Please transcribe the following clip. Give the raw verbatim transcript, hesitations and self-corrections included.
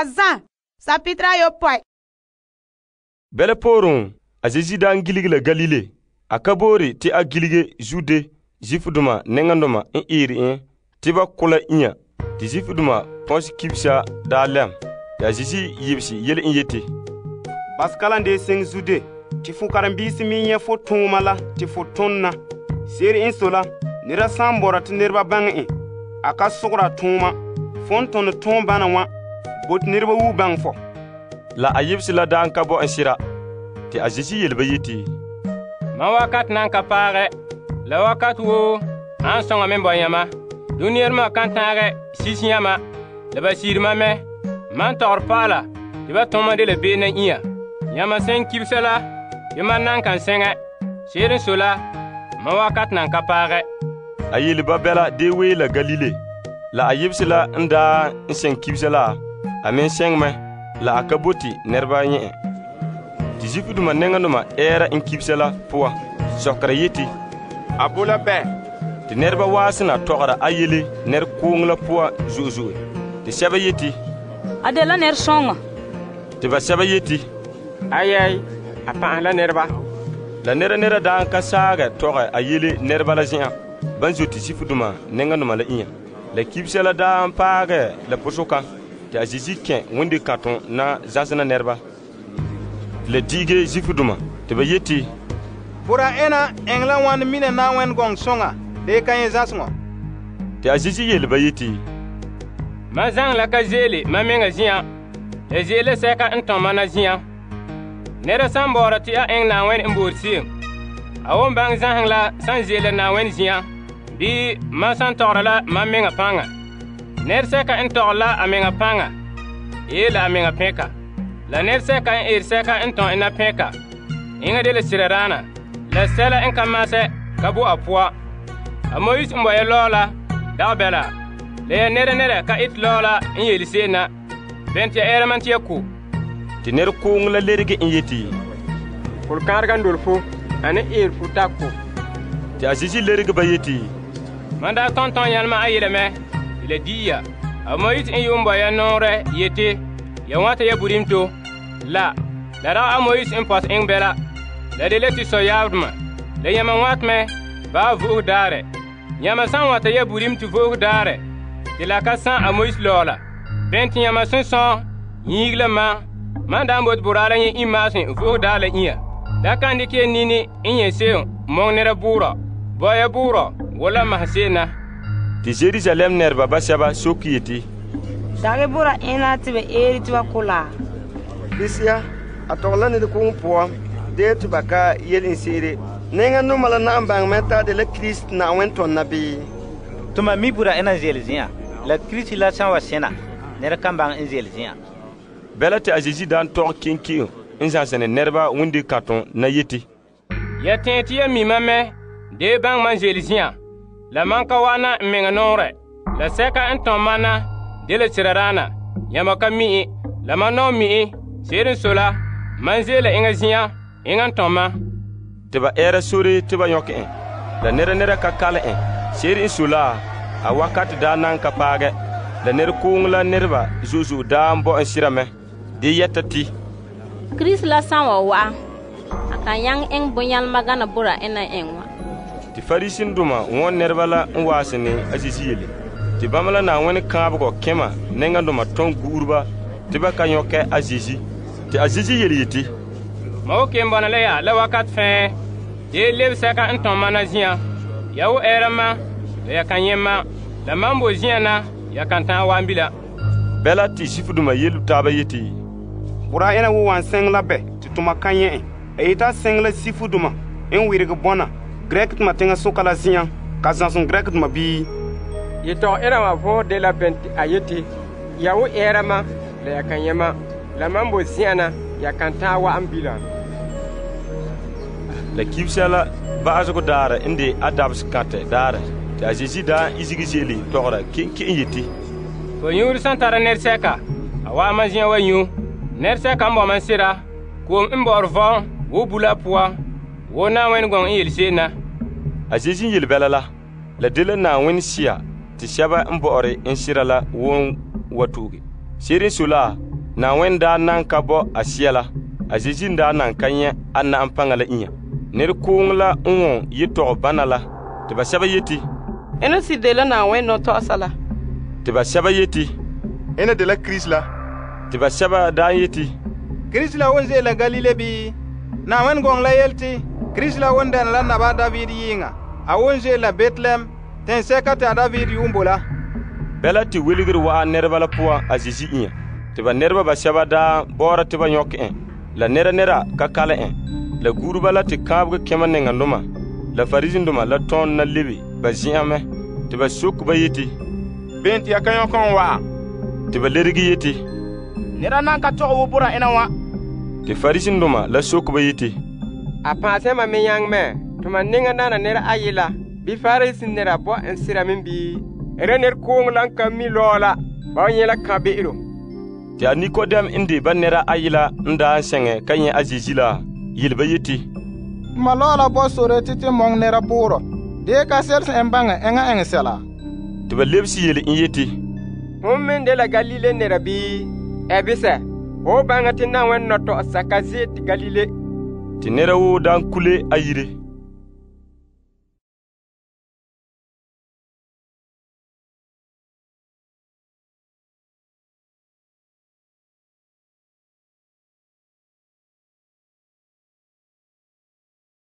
azan sapitra yo poi bele poron azizi dan giligla galile akabori ti agilige jude jifuduma nengandoma en iri en tiba kula inya ti jifuduma pos kibsa dalem ya zizi yibsi yele inyete baskalande sing jude ti fukarambi siminye fotumala ti fotonna seri insola nira sambora ti nerba bangi akasukura tuma fonton tomba na wa bot nirba wu bangfo la ayibsi la danka bo ansira ti azizi yelba yiti ma wakat nanka pare la wakat wo ansonga membo yama dunierma kantare sisiama la basirma me mantor pala ti ba tomade le bena iya yama sen kibsela yama nanka senga serin sola ma wakat nanka pare ayelba bela dewe la galile la ayibsela nda sen kibsela amen sengme la akaboti nerba nye ti jifuduma nenganduma era inkibsela poa sokra yiti abola be ti nerba wasna tokra ayele ner kongla poa zuzu ti seba yiti adela ner songa ti ba seba yiti ayay apa la nerba la nera nera dan kasaga tokra ayele nerba la jian banzo ti jifuduma nenganduma la iya la kibsela dan paga la posoka ti azizi ken wonde katon na zasna nerba le dige jifuduma te bayeti bura ena engla wan mina na wen gong songa de kan zasngo te azizi yel bayeti mazang la kazeli mamenga zian e zele seka nton manazian nera sambora ti a engna wen mborsi awon bang zangla sanzele na wen zian bi masantora la mamenga panga ner seka ntola amenga panga ela amenga peka la ner seka en ir seka en ton ina peka inga de la sirana la sela en kamase kabu apwa amoyis mboye lola dabela le nere nere ka it lola en yelisena benti element yaku ti ner ko ngla lerge en yeti pol karga ndolfo ane ir futako ti azizi lerge bayeti manda tonton yalma ayeleme ile diya amoyis en yomba ya nore yeti yawata ya burimto la la ra amoyis impas ingbela la deleti soyadma la yama watme ba vuhdare yama san wata ya burimto vuhdare de la kasa amoyis lola benti yama sunson yiglema mandambot burala ni imasin vuhdale iya da kandike nini inye seon mongnera bura boya bura wala mahsena ti jerusalem ner baba shaba sokiyeti dage bura ina tibe eri tiba kula bisia atola ne de kumpo de tiba ka yelin sire nenga no mala na ambang meta de la christ na wenton nabi tuma mi bura ina zelzia la christ la sanwa sena ne ra kambang zelzia belati azizi dan tor kinki inza sene nerba wundi katon na yeti yatenti ya mi mame de bang man zelzia la manka wana menga nore la seka entomana dele sirarana yamaka mi la mano mi serin sola manzela engazia engantoma teba era suri teba yoke la nera nera kakale en serin sola awakat danan kapage la ner kungla nerba zuzu dambo ensirame de yatati Christ la sanwa wa akanyang eng bonyal magana bura ena enwa ti farisin duma won nerba la wasini azizile ti bamala na wani kaabo kema nenga do maton gurba ti baka nyoke azizi ti azizi yeliti mawo kemba na leya la wakat fe de leb saka nton manazia yawo erama ya kanyema la mambo ziana ya kanta wambila bela ti sifuduma yelu taba yiti bura ena wo wanseng labe ti tuma kanye eita sengla sifuduma en wirga bona grek matenga sokala zian kazanson grek mabi yeto era ma vo de la benti ayeti yawo era ma la yakanyama la mambo ziana yakantawa ambila la kibsala ba azoko dara inde adabs kate dara ta azizida izigizeli tokora kinki yiti ko yuri santara nerseka awa manjia wanyu nerseka mbo mansira ko mborvo wo bula poa wona wen gon yelsena azizin yelbelala la delena wen sia ti shaba mboore insirala won watuge Siri sula na wenda nan kabo asiela azizinda nan kanya anna ampangala inya ner kuungla unwo yito banala te basaba yeti eno sidela na wenno to asala te basaba yeti eno de la krisla te basaba da yeti krisla wonze la galile bi na wen gongla yelti krisla wondan la na ba david yinga a wonze la betlem ten sekata david yumbola bela ti wiligir wa nerbala poa azizi inya te ba nerba basaba da bora te ba nyoken la nera nera kakala en la guruba la te kabga kemane ngaluma la farizinduma la ton na libi baziame te ba suk ba yiti benti yakayon kon wa te ba lerigi yiti nera nan ka to wo bura ena wa te farizinduma la suk ba yiti a pase ma menyang me to ma ninga nana nera ayila bi farisin nera bo en siramin bi rener ko nganka mi lola ba nyela kabiro ti Nikodem indi banera ayila nda senge kanye azizila yilba yiti malola bosore titi mongnera puro de ka sels embanga enga engsela ti belebsi yeli yiti hommen de la galile nerabi ebise o banga tinna wonno to sakazit galile ti nerawu dan kule ayire